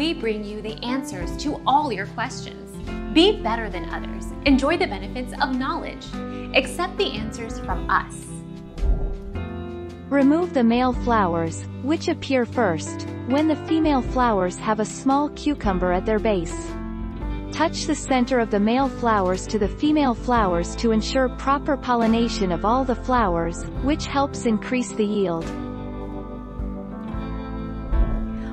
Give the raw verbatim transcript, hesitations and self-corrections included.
we bring you the answers to all your questions. Be better than others. Enjoy the benefits of knowledge. Accept the answers from us. Remove the male flowers, which appear first, when the female flowers have a small cucumber at their base. Touch the center of the male flowers to the female flowers to ensure proper pollination of all the flowers, which helps increase the yield.